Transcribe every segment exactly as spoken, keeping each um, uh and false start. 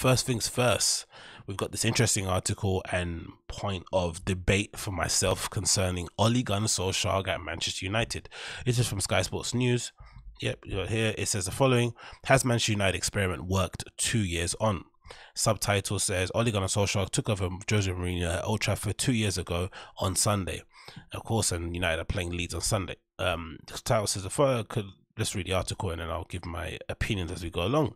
first things first, we've got this interesting article and point of debate for myself concerning Ole Gunnar Solskjaer at Manchester United. This is from Sky Sports News. Yep, you're here. It says the following: has Manchester United experiment worked two years on? Subtitle says Ole Gunnar Solskjaer took over Jose Mourinho at Old Trafford two years ago on Sunday. Of course, and United are playing Leeds on Sunday. Um, the title says the following. Could Let's read the article and then I'll give my opinions as we go along.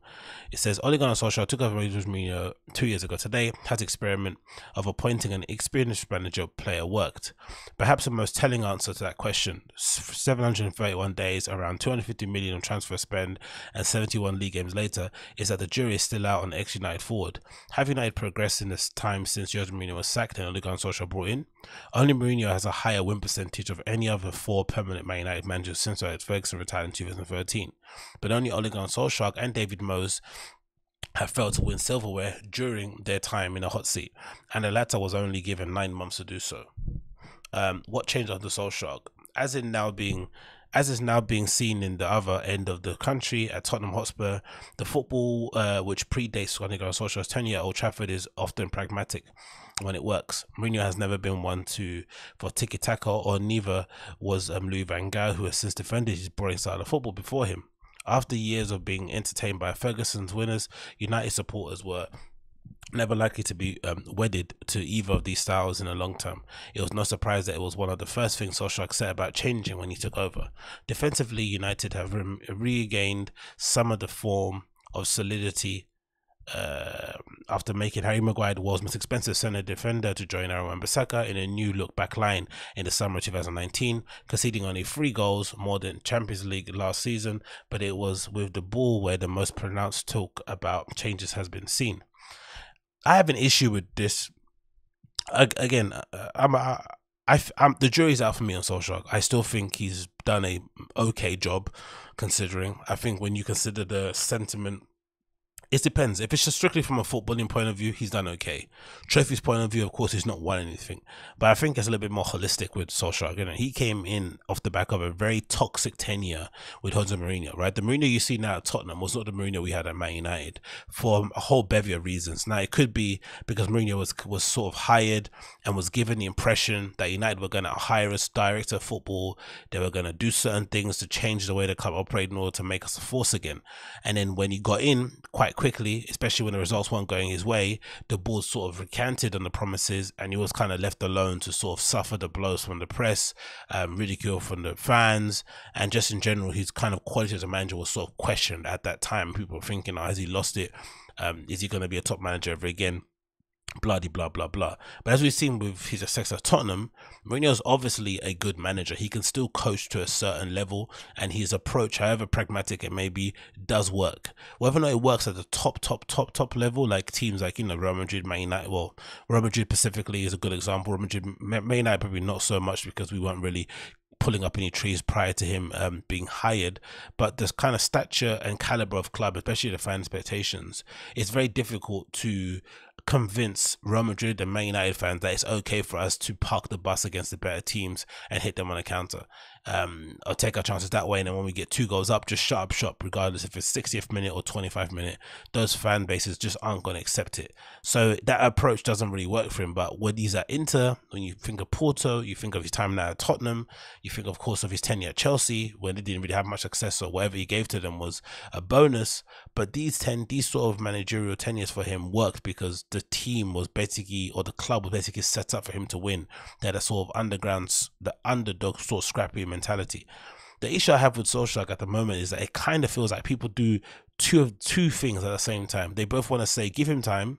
It says Ole Gunnar Solskjaer took over Jose Mourinho two years ago today. Has experiment of appointing an experienced manager player worked? Perhaps the most telling answer to that question: seven hundred thirty-one days, around two hundred fifty million on transfer spend, and seventy-one league games later, is that the jury is still out on the ex-United forward. Have United progressed in this time since Jose Mourinho was sacked and Ole Gunnar Solskjaer brought in? Only Mourinho has a higher win percentage of any other four permanent Man United managers since Ferguson retired in two thousand thirteen, but only Ole Gunnar Solskjaer and David Moyes have failed to win silverware during their time in a hot seat, and the latter was only given nine months to do so. Um, what changed under Solskjaer? As in now being, as is now being seen in the other end of the country at Tottenham Hotspur, the football uh, which predates Ole Gunnar Solskjaer's tenure at Old Trafford is often pragmatic when it works. Mourinho has never been one to for tiki-taka, or neither was um, Louis van Gaal, who has since defended his boring style of football before him. After years of being entertained by Ferguson's winners, United supporters were never likely to be um, wedded to either of these styles in the long term. It was no surprise that it was one of the first things Solskjaer said about changing when he took over. Defensively, United have re regained some of the form of solidity Uh, after making Harry Maguire the world's most expensive centre defender to join Aaron Wan-Bissaka in a new look back line in the summer of two thousand nineteen, conceding only three goals, more than Champions League last season, but it was with the ball where the most pronounced talk about changes has been seen. I have an issue with this. Again, I'm, I, I, I'm, the jury's out for me on Solskjaer. I still think he's done a okay job considering. I think when you consider the sentiment, it depends. If it's just strictly from a footballing point of view, he's done okay. Trophy's point of view, of course, he's not won anything. But I think it's a little bit more holistic with Solskjaer. You know, he came in off the back of a very toxic tenure with Jose Mourinho, right? The Mourinho you see now at Tottenham was not the Mourinho we had at Man United for a whole bevy of reasons. Now, it could be because Mourinho was, was sort of hired and was given the impression that United were going to hire us director of football. They were going to do certain things to change the way the club operated in order to make us a force again. And then when he got in, quite quickly, especially when the results weren't going his way, the board sort of recanted on the promises, and he was kind of left alone to sort of suffer the blows from the press, um, ridicule from the fans, and just in general his kind of quality as a manager was sort of questioned at that time. People were thinking, oh, has he lost it? Um, is he going to be a top manager ever again? Bloody blah, blah, blah. But as we've seen with his success at Tottenham, Mourinho's obviously a good manager. He can still coach to a certain level, and his approach, however pragmatic it may be, does work. Whether or not it works at the top, top, top, top level, like teams like, you know, Real Madrid, Man United, well, Real Madrid specifically is a good example. Real Madrid, Man United probably not so much because we weren't really pulling up any trees prior to him um, being hired, but this kind of stature and caliber of club, especially the fan expectations, it's very difficult to convince Real Madrid and Man United fans that it's okay for us to park the bus against the better teams and hit them on a counter, um, or take our chances that way, and then when we get two goals up, just shut up shop, regardless if it's sixtieth minute or twenty-fifth minute. Those fan bases just aren't going to accept it. So that approach doesn't really work for him. But when he's at Inter, when you think of Porto, you think of his time now at Tottenham, you think of course of his tenure at Chelsea, when they didn't really have much success, so whatever he gave to them was a bonus. But these ten, these sort of managerial tenures for him worked because the team was basically, or the club was basically set up for him to win. They had a sort of underground, the underdog sort of scrappy mentality. The issue I have with Solskjaer at the moment is that it kind of feels like people do two of two things at the same time. They both want to say, give him time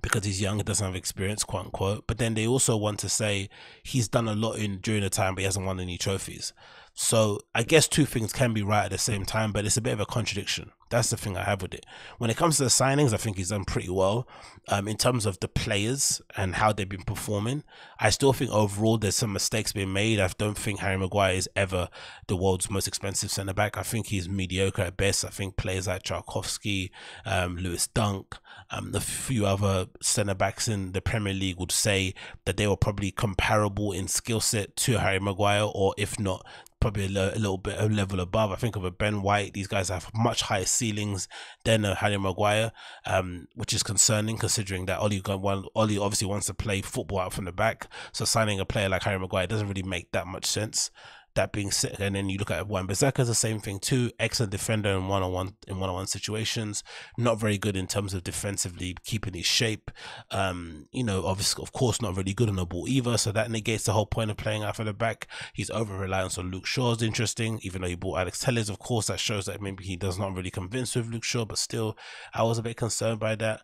because he's young, doesn't have experience, quote unquote. But then they also want to say he's done a lot in during the time, but he hasn't won any trophies. So I guess two things can be right at the same time, but it's a bit of a contradiction. That's the thing I have with it. When it comes to the signings, I think he's done pretty well. Um, in terms of the players and how they've been performing, I still think overall there's some mistakes being made. I don't think Harry Maguire is ever the world's most expensive centre-back. I think he's mediocre at best. I think players like Tarkowski, um, Lewis Dunk, um, a few other centre-backs in the Premier League would say that they were probably comparable in skill set to Harry Maguire, or if not, probably a, lo- a little bit a level above. I think of a Ben White. These guys have much higher ceilings than a Harry Maguire, um, which is concerning considering that Ole, Ole obviously wants to play football out from the back. So signing a player like Harry Maguire doesn't really make that much sense. That being said, and then you look at Wan-Bissaka, the same thing too. Excellent defender in one-on-one in one-on-one situations. Not very good in terms of defensively keeping his shape. Um, you know, obviously, of course, not really good on the ball either. So that negates the whole point of playing out of the back. His over-reliance on Luke Shaw is interesting. Even though he bought Alex Telles, of course, that shows that maybe he does not really convince with Luke Shaw. But still, I was a bit concerned by that.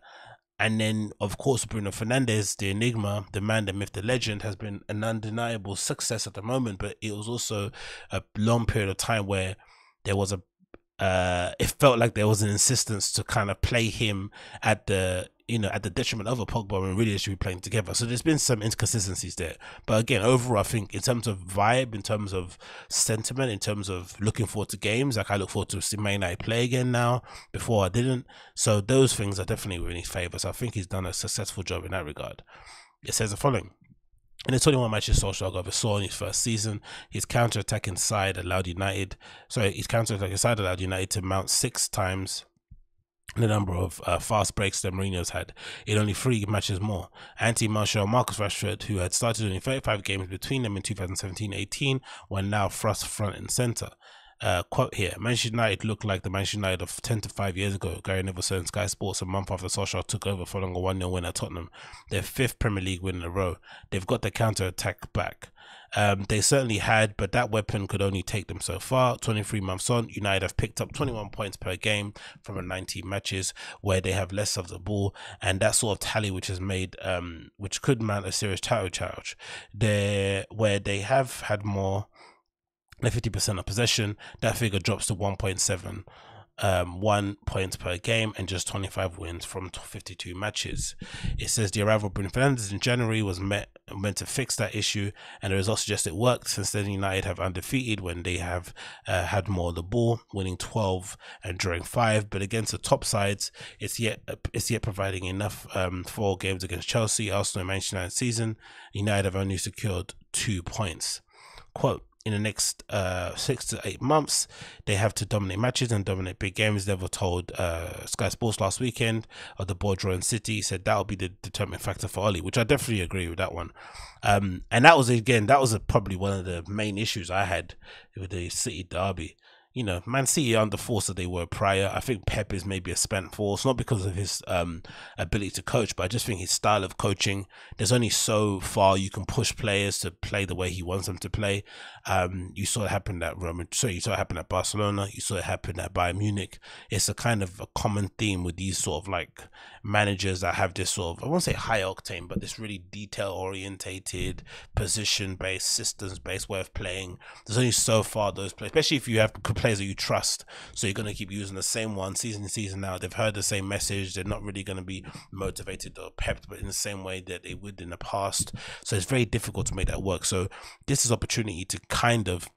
And then, of course, Bruno Fernandes, the enigma, the man, the myth, the legend, has been an undeniable success at the moment. But it was also a long period of time where there was a, uh, it felt like there was an insistence to kind of play him at the, you know, at the detriment of a Pogba when really they should be playing together. So there's been some inconsistencies there. But again, overall, I think in terms of vibe, in terms of sentiment, in terms of looking forward to games, like I look forward to seeing Man United play again now. Before I didn't. So those things are definitely in his favour. So I think he's done a successful job in that regard. It says the following. In the twenty-one matches Solskjaer oversaw in his first season, his counter-attacking side allowed United, sorry, his counter-attacking side allowed United to mount six times the number of uh, fast breaks that Mourinho's had in only three matches more. Anthony Martial and Marcus Rashford, who had started only thirty-five games between them in two thousand seventeen eighteen, were now thrust front and centre. Uh, quote here, Manchester United looked like the Manchester United of ten to five years ago, Gary Neville said on Sky Sports a month after Solskjaer took over following a one nil win at Tottenham, their fifth Premier League win in a row. They've got the counter-attack back. Um, they certainly had, but that weapon could only take them so far. twenty-three months on, United have picked up twenty-one points per game from nineteen matches where they have less of the ball, and that sort of tally which has made, um, which could mount a serious title challenge. There, where they have had more than fifty percent of possession, that figure drops to one point seven. Um, one point per game and just twenty-five wins from fifty-two matches. It says the arrival of Bruno Fernandes in January was met, meant to fix that issue, and the results suggest it worked. Since then, United have undefeated when they have uh, had more of the ball, winning twelve and drawing five. But against the top sides, it's yet it's yet providing enough um, for games against Chelsea, Arsenal, and Manchester United season. United have only secured two points. Quote. In the next uh, six to eight months, they have to dominate matches and dominate big games. Neville told uh, Sky Sports last weekend of the board drawing City. He said that will be the determining factor for Ole, which I definitely agree with that one. Um, and that was, again, that was a, probably one of the main issues I had with the City derby. You know, Man City aren't the force that they were prior. I think Pep is maybe a spent force, not because of his um, ability to coach, but I just think his style of coaching, there's only so far you can push players to play the way he wants them to play. Um, you saw it happen at Roma, so you saw it happen at Barcelona, you saw it happen at Bayern Munich. It's a kind of a common theme with these sort of like managers that have this sort of, I won't say high octane, but this really detail orientated, position based, systems based way of playing. There's only so far those players, especially if you have complaints that you trust, so you're going to keep using the same one season to season. Now they've heard the same message, they're not really going to be motivated or pepped but in the same way that they would in the past, so it's very difficult to make that work. So this is opportunity to kind of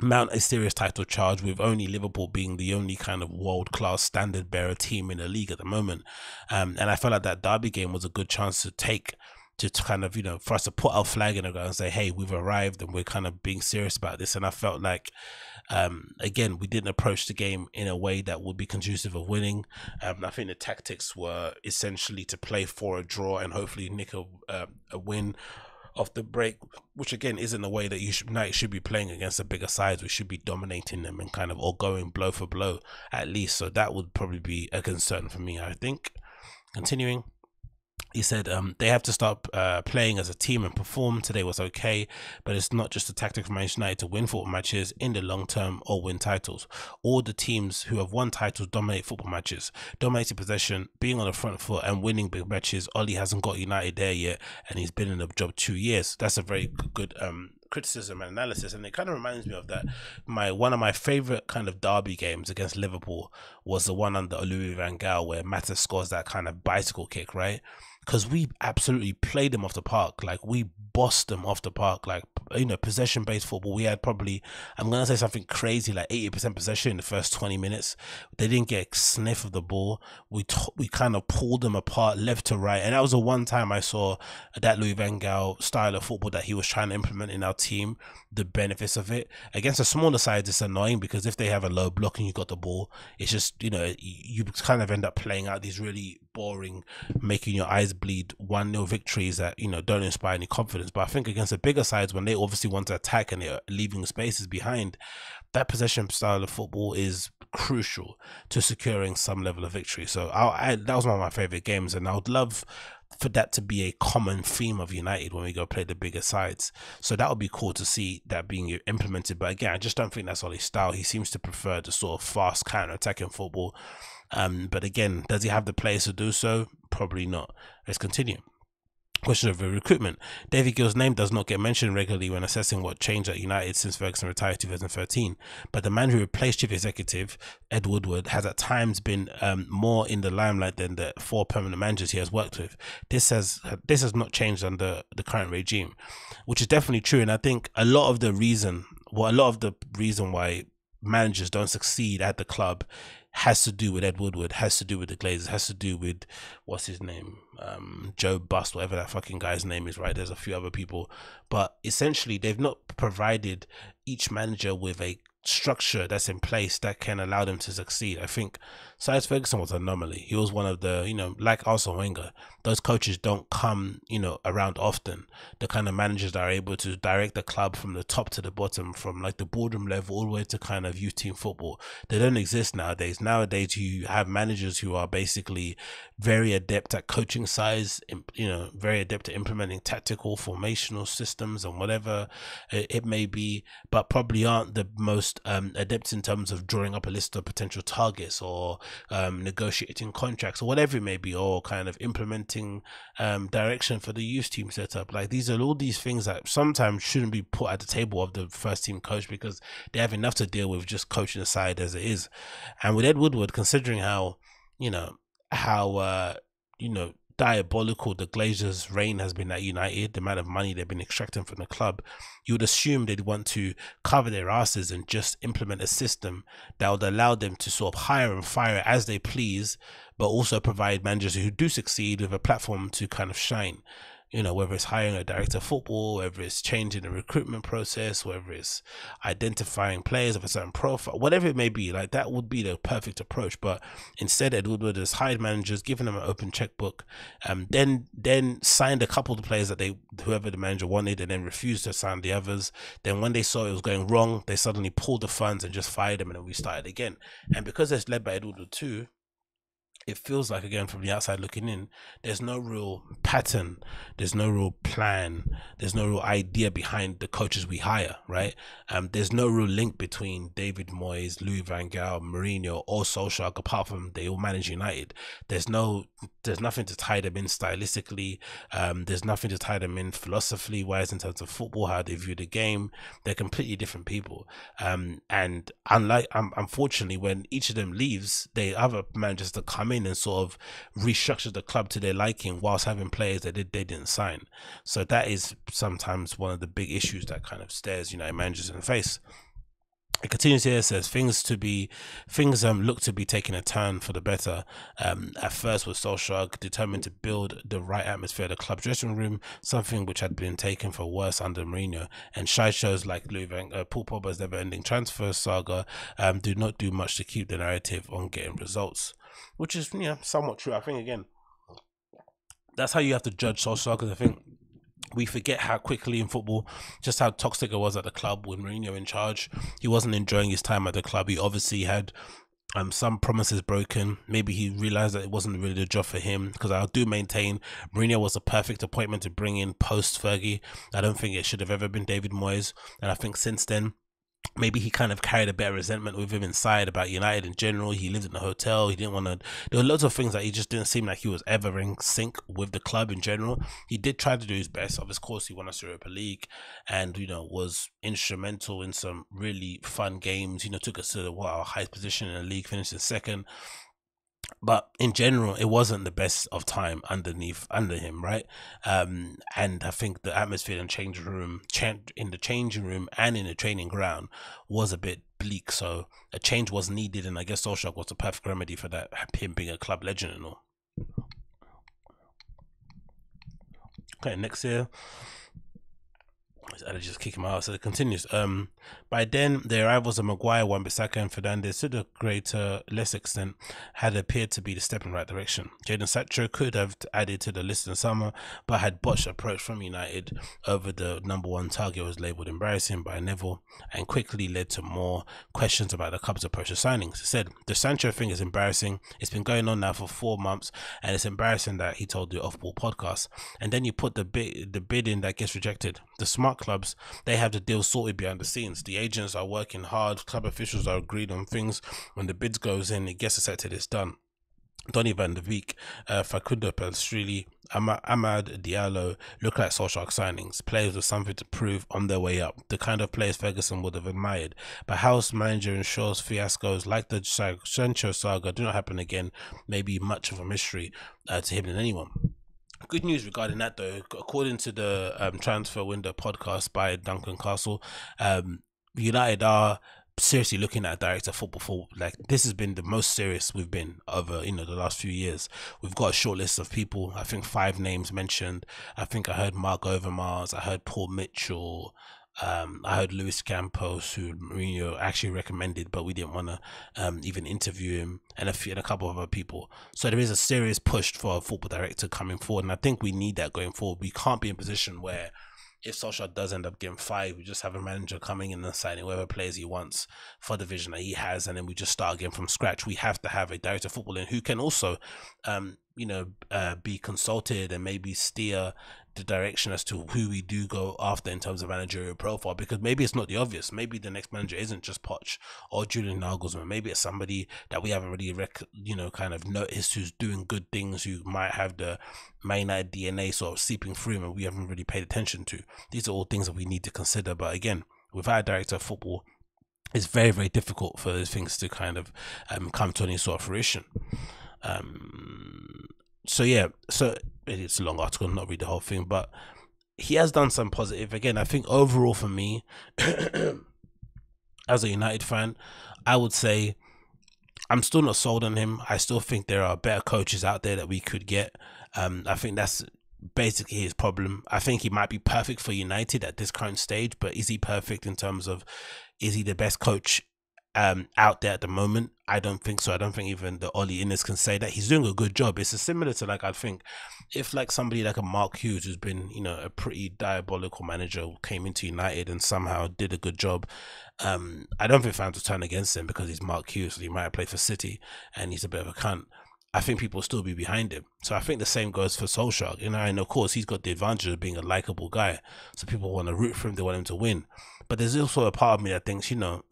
mount a serious title charge, with only Liverpool being the only kind of world-class standard bearer team in the league at the moment, um, and I felt like that derby game was a good chance to take to kind of, you know, for us to put our flag in the ground and say, hey, we've arrived and we're kind of being serious about this. And I felt like Um, again, we didn't approach the game in a way that would be conducive of winning. Um, I think the tactics were essentially to play for a draw and hopefully nick a, uh, a win off the break, which again isn't a way that you should, United should be playing against the bigger sides. We should be dominating them and kind of all going blow for blow at least. So that would probably be a concern for me, I think. Continuing. He said um, they have to start uh, playing as a team and perform. Today was okay, but it's not just a tactic for Manchester United to win football matches in the long term or win titles. All the teams who have won titles dominate football matches, dominating possession, being on the front foot and winning big matches. Ole hasn't got United there yet, and he's been in the job two years. That's a very good um, criticism and analysis, and it kind of reminds me of that. My one of my favorite kind of derby games against Liverpool was the one under Louis van Gaal where Mata scores that kind of bicycle kick, right? Because we absolutely played them off the park. Like, we bossed them off the park. Like, you know, possession-based football, we had probably, I'm going to say something crazy, like eighty percent possession in the first twenty minutes. They didn't get a sniff of the ball. We t we kind of pulled them apart left to right. And that was the one time I saw that Louis van Gaal style of football that he was trying to implement in our team, the benefits of it. Against a smaller side, it's annoying because if they have a low block and you got the ball, it's just, you know, you kind of end up playing out these really boring, making your eyes bleed one nil victories that, you know, don't inspire any confidence. But I think against the bigger sides, when they obviously want to attack and they're leaving spaces behind, that possession style of football is crucial to securing some level of victory. So I, I, that was one of my favourite games, and I would love for that to be a common theme of United when we go play the bigger sides. So that would be cool to see that being implemented. But again, I just don't think that's Ole's style. He seems to prefer the sort of fast counter-attacking football. Um, but again, does he have the players to do so? Probably not. Let's continue. Question of recruitment. David Gill's name does not get mentioned regularly when assessing what changed at United since Ferguson retired in two thousand thirteen, but the man who replaced chief executive Ed Woodward has at times been um, more in the limelight than the four permanent managers he has worked with. This has this has not changed under the current regime, which is definitely true. And I think a lot of the reason, well, a lot of the reason why managers don't succeed at the club has to do with Ed Woodward, has to do with the Glazers, has to do with, what's his name, um, Joe Bust, whatever that fucking guy's name is, right? There's a few other people. But essentially, they've not provided each manager with a structure that's in place that can allow them to succeed. I think Sir Ferguson was an anomaly. He was one of the, you know, like Arsene Wenger, those coaches don't come, you know, around often. The kind of managers that are able to direct the club from the top to the bottom, from like the boardroom level all the way to kind of youth team football, they don't exist nowadays. Nowadays you have managers who are basically very adept at coaching size, you know, very adept at implementing tactical formational systems and whatever it may be, but probably aren't the most Um, adept in terms of drawing up a list of potential targets or um, negotiating contracts or whatever it may be, or kind of implementing um, direction for the youth team setup. Like, these are all these things that sometimes shouldn't be put at the table of the first team coach because they have enough to deal with just coaching the side as it is. And with Ed Woodward, considering how, you know, how, uh, you know, diabolical the Glazers' reign has been at United, the amount of money they've been extracting from the club, you would assume they'd want to cover their asses and just implement a system that would allow them to sort of hire and fire as they please, but also provide managers who do succeed with a platform to kind of shine. You know, whether it's hiring a director of football, whether it's changing the recruitment process, whether it's identifying players of a certain profile, whatever it may be, like, that would be the perfect approach. But instead, Ed Woodward has hired managers, given them an open checkbook, um, then then signed a couple of the players that they, whoever the manager wanted, and then refused to sign the others. Then when they saw it was going wrong, they suddenly pulled the funds and just fired them, and then we started again. And because it's led by Ed Woodward too, it feels like, again, from the outside looking in, there's no real pattern, there's no real plan, there's no real idea behind the coaches we hire, right? Um, there's no real link between David Moyes, Louis van Gaal, Mourinho, or Solskjaer, apart from they all manage United. There's no, there's nothing to tie them in stylistically. Um, there's nothing to tie them in philosophically-wise in terms of football, how they view the game. They're completely different people. Um, and unlike, um, unfortunately, when each of them leaves, they other managers that come in and sort of restructure the club to their liking whilst having players that they, they didn't sign. So that is sometimes one of the big issues that kind of stares, you know, managers in the face. It continues here, says things to be things um look to be taking a turn for the better. Um, at first with Solskjaer determined to build the right atmosphere of the club dressing room, something which had been taken for worse under Mourinho. And sideshows like Louis Van, uh, Paul Pogba's never-ending transfer saga um do not do much to keep the narrative on getting results. Which is, you know, somewhat true. I think, again, that's how you have to judge Solskjaer, because I think we forget how quickly in football, just how toxic it was at the club when Mourinho in charge. He wasn't enjoying his time at the club. He obviously had Um, some promises broken. Maybe he realised that it wasn't really the job for him, because I do maintain Mourinho was a perfect appointment to bring in post-Fergie. I don't think it should have ever been David Moyes, and I think since then, maybe he kind of carried a bit of resentment with him inside about United in general. He lived in a hotel. He didn't want to. There were lots of things that he just didn't seem like he was ever in sync with the club in general. He did try to do his best. Of course, he won us Europa League, and, you know, was instrumental in some really fun games. You know, took us to the, what, our highest position in the league, finished in second. But in general, it wasn't the best of time underneath under him, right? Um, and I think the atmosphere in change room, in the changing room, and in the training ground was a bit bleak. So a change was needed, and I guess Solskjaer was a perfect remedy for that. Him being a club legend and all. Okay, next year. I just kick him out. So it continues. Um, by then, the arrivals of Maguire, Wan-Bissaka and Fernandes, to the greater less extent, had appeared to be the step in the right direction. Jadon Sancho could have added to the list in the summer, but had botched approach from United over the number one target was labelled embarrassing by Neville, and quickly led to more questions about the club's approach to signings. He said, "The Sancho thing is embarrassing. It's been going on now for four months, and it's embarrassing that he told the Off-Ball podcast. And then you put the bid, the bid in that gets rejected. The smart clubs, they have the deal sorted behind the scenes. The agents are working hard, club officials are agreed on things. When the bids goes in, it gets accepted, it's done." Donny van de Beek, uh, Facundo Pelstrini, Ahmad Diallo look like Solskjaer signings, players with something to prove on their way up, the kind of players Ferguson would have admired. But house manager ensures fiascos like the Sancho saga do not happen again, maybe much of a mystery uh, to him than anyone. Good news regarding that, though. According to the um, Transfer Window podcast by Duncan Castle, um, United are seriously looking at director football. For like, this has been the most serious we've been over, you know, the last few years. We've got a short list of people. I think five names mentioned. I think I heard Mark Overmars. I heard Paul Mitchell. Um, I heard Luis Campos, who Mourinho actually recommended, but we didn't want to um, even interview him, and a few and a couple of other people. So there is a serious push for a football director coming forward, and I think we need that going forward. We can't be in a position where if Solskjaer does end up getting fired, we just have a manager coming in and signing whoever players he wants for the vision that he has, and then we just start again from scratch. We have to have a director of football in who can also, um, you know, uh, be consulted and maybe steer the direction as to who we do go after in terms of managerial profile, because maybe it's not the obvious. Maybe the next manager isn't just Poch or Julian Nagelsmann. Maybe it's somebody that we haven't really, rec you know, kind of noticed, who's doing good things, who might have the Man United D N A sort of seeping through him, and we haven't really paid attention to. These are all things that we need to consider. But again, without a director of football, it's very, very difficult for those things to kind of um, come to any sort of fruition. Um, so yeah, so it's a long article, I'm not read the whole thing, but he has done some positive. Again, I think overall for me, as a United fan, I would say I'm still not sold on him. I still think there are better coaches out there that we could get. Um, I think that's basically his problem. I think he might be perfect for United at this current stage, but is he perfect in terms of, is he the best coach um out there at the moment? I don't think so. I don't think even the Ole Innes can say that. He's doing a good job. It's similar to, like, I think if like somebody like a Mark Hughes, who's been, you know, a pretty diabolical manager, came into United and somehow did a good job, um I don't think fans will turn against him because he's Mark Hughes. So he might have played for City and he's a bit of a cunt. I think people will still be behind him. So I think the same goes for Solskjaer, you know, and of course he's got the advantage of being a likable guy, so people want to root for him, they want him to win. But there's also a part of me that thinks, you know,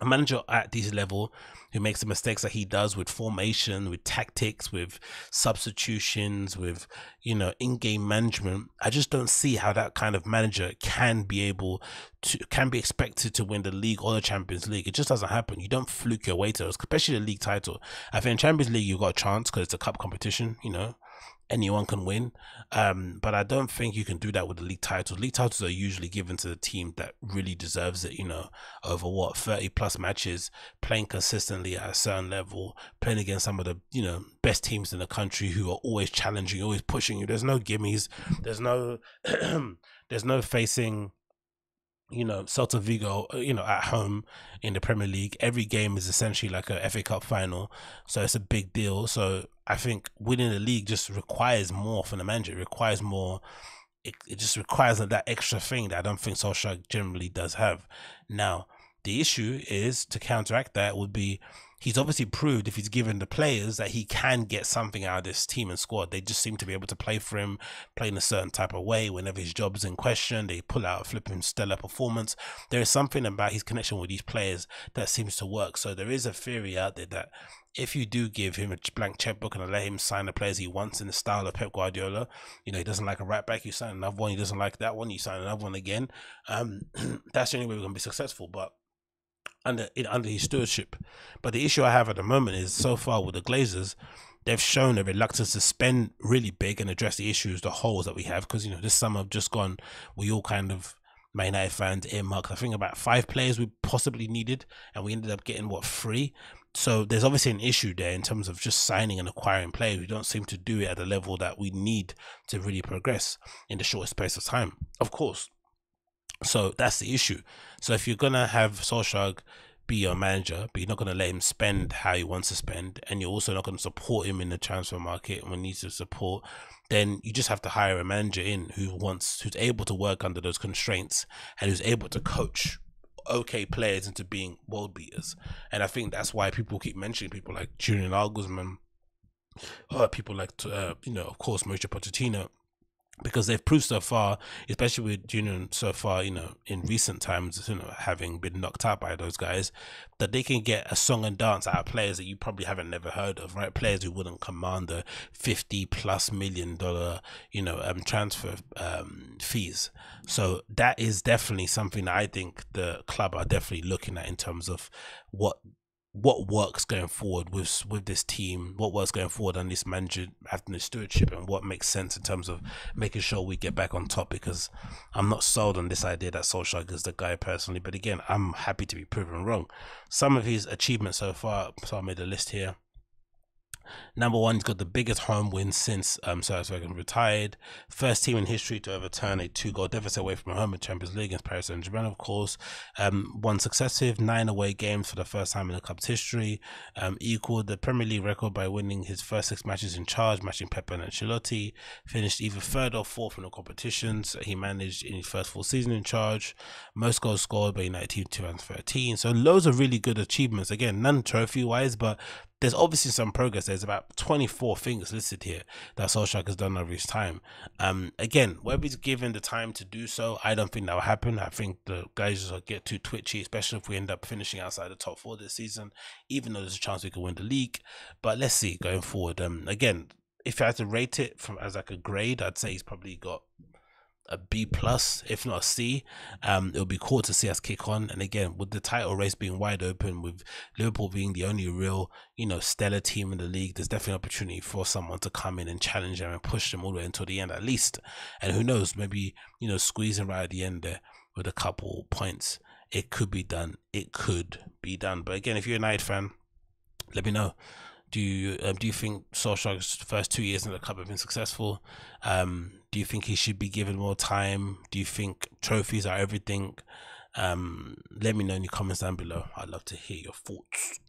a manager at this level who makes the mistakes that he does with formation, with tactics, with substitutions, with, you know, in-game management, I just don't see how that kind of manager can be able to, can be expected to win the league or the Champions League. It just doesn't happen. You don't fluke your way to it, especially the league title. I think in Champions League, you've got a chance because it's a cup competition, you know, anyone can win, um, but I don't think you can do that with the league titles. League titles are usually given to the team that really deserves it, you know, over what, thirty plus matches, playing consistently at a certain level, playing against some of the, you know, best teams in the country who are always challenging, always pushing you. There's no gimmies, there's no there's no facing, you know, Celta Vigo, you know, at home in the Premier League. Every game is essentially like a F A Cup final, so it's a big deal. So I think winning the league just requires more from the manager. It requires more. It, it just requires that extra thing that I don't think Solskjaer generally does have. Now, the issue is, to counteract that, would be he's obviously proved, if he's given the players, that he can get something out of this team and squad. They just seem to be able to play for him, play in a certain type of way. Whenever his job's in question, they pull out a flipping stellar performance. There is something about his connection with these players that seems to work. So there is a theory out there that if you do give him a blank checkbook and let him sign the players he wants in the style of Pep Guardiola, you know, he doesn't like a right back, you sign another one. He doesn't like that one, you sign another one again. Um, that's the only way we're going to be successful. But under under his stewardship. But the issue I have at the moment is, so far with the Glazers, they've shown a reluctance to spend really big and address the issues, the holes that we have. Because, you know, this summer just gone, we all kind of, Man United fans, earmarked, I think, about five players we possibly needed, and we ended up getting, what, three? So there's obviously an issue there in terms of just signing and acquiring players. We don't seem to do it at the level that we need to really progress in the shortest space of time, of course. So that's the issue. So if you're going to have Solskjaer be your manager, but you're not going to let him spend how he wants to spend, and you're also not going to support him in the transfer market and when he needs to support, then you just have to hire a manager in who wants, who's able to work under those constraints and who's able to coach okay players into being world beaters. And I think that's why people keep mentioning people like Julian Nagelsmann, or people like, uh, you know, of course, Mauricio Pochettino, because they've proved so far, especially with Union so far, you know, in recent times, you know, having been knocked out by those guys, that they can get a song and dance out of players that you probably haven't never heard of, right? Players who wouldn't command the fifty plus million dollar, you know, um, transfer um, fees. So that is definitely something that I think the club are definitely looking at in terms of what what works going forward with with this team, what works going forward on this manager after the stewardship, and what makes sense in terms of making sure we get back on top. Because I'm not sold on this idea that Solskjaer is the guy personally, but again, I'm happy to be proven wrong. Some of his achievements so far, so I made a list here. Number one, he's got the biggest home win since um, Sir Alex Ferguson retired. First team in history to overturn a two-goal deficit away from home in Champions League against Paris Saint-Germain, of course. Um, won successive nine away games for the first time in the club's history. Um, equaled the Premier League record by winning his first six matches in charge, matching Pep and Ancelotti. Finished either third or fourth in the competitions he managed in his first full season in charge. Most goals scored by United team in two thousand thirteen. So loads of really good achievements. Again, none trophy-wise, but there's obviously some progress. There's about twenty-four things listed here that Solskjaer has done over his time. Um, again, whether he's given the time to do so, I don't think that will happen. I think the guys will get too twitchy, especially if we end up finishing outside the top four this season, even though there's a chance we could win the league. But let's see going forward. Um, again, if I had to rate it from as like a grade, I'd say he's probably got a B plus, if not a C. Um, it'll be cool to see us kick on. And again, with the title race being wide open, with Liverpool being the only real, you know, stellar team in the league, there's definitely an opportunity for someone to come in and challenge them and push them all the way until the end, at least. And who knows, maybe, you know, squeezing right at the end there with a couple points, it could be done. It could be done. But again, if you're a United fan, let me know. Do you um, do you think Solskjaer's first two years in the club have been successful? Um, do you think he should be given more time? Do you think trophies are everything? Um, let me know in the comments down below. I'd love to hear your thoughts.